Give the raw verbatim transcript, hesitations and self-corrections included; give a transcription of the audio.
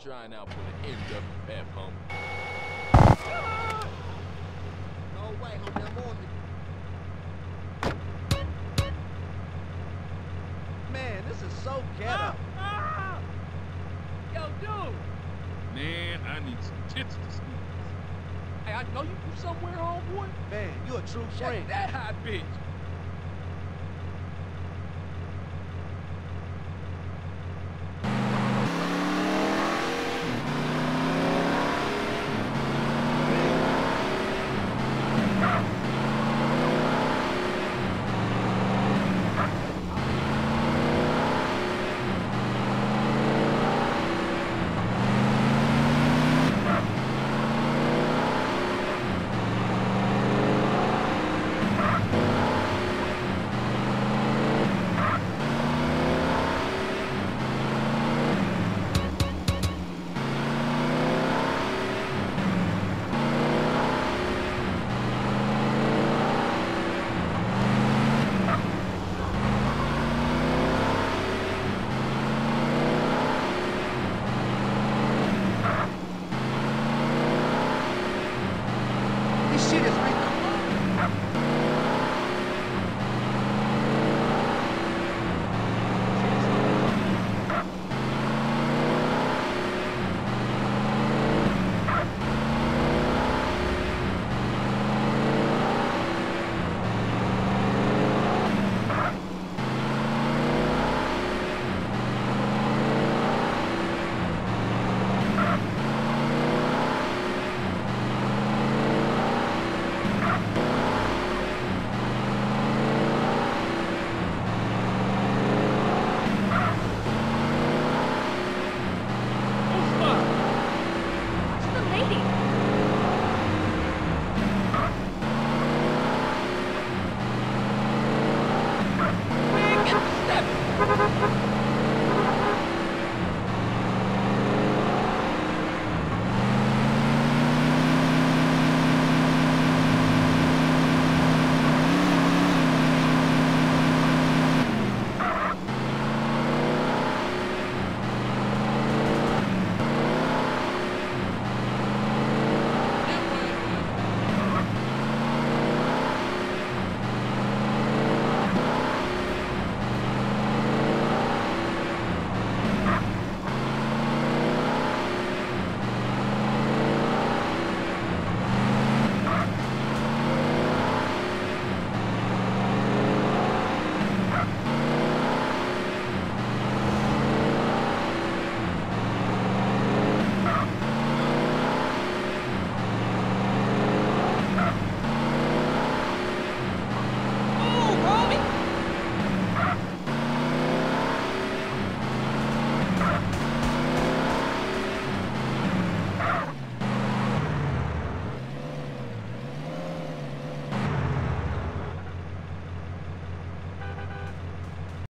I'm trying out for the M W F, homie. No way, homie, I'm on you. Man, this is so ghetto. Ah, ah. Yo, dude. Man, I need some tits to sneeze. Hey, I know you from somewhere, homeboy. Man, you a true friend. Check that hot bitch.